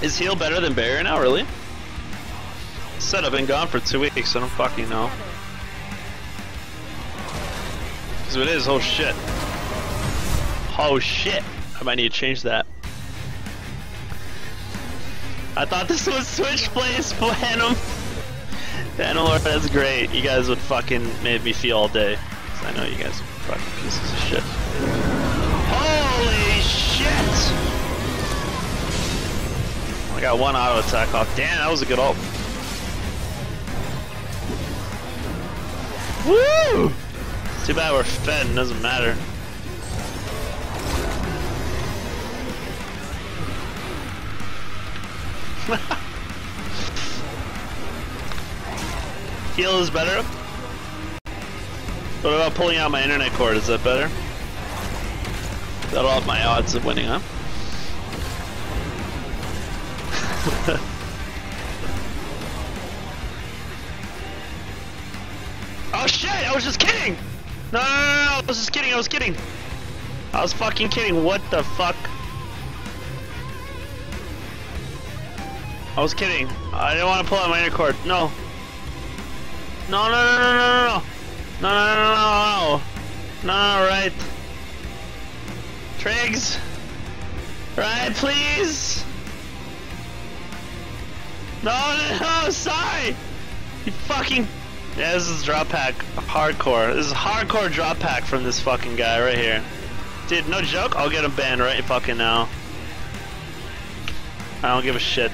Is heal better than barrier now, really? Said I've been gone for 2 weeks, I don't fucking know. Cause it is, oh shit. Oh shit! I might need to change that. I thought this was Switch Plays Phantom. PhantomL0rd, that's great. You guys would fucking made me feel all day. Cause I know you guys are fucking pieces of shit. Holy shit! I got one auto attack off. Damn, that was a good ult. Woo! Too bad we're fed, it doesn't matter. Heal is better. What about pulling out my internet cord? Is that better? That'll up my odds of winning, huh? Oh shit! I was just kidding! No, no, no, no, I was just kidding, I was kidding! I was fucking kidding, what the fuck? I was kidding. I didn't want to pull out my inner cord. No. No, no, no, no, no, no. No, no, no, no, no. No, right. Triggs. Right, please. No, no, no, sorry. You fucking. Yeah, this is drop pack. Hardcore. This is hardcore drop pack from this fucking guy right here. Dude, no joke. I'll get him banned right fucking now. I don't give a shit.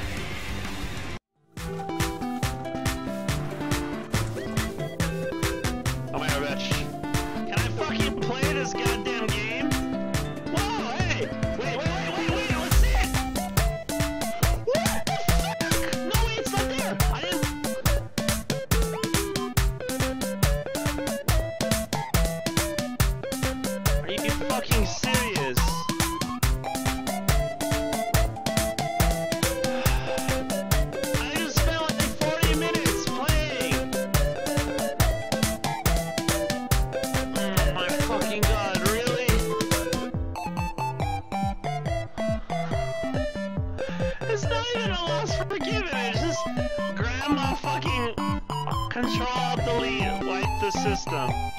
Control, delete, wipe the system.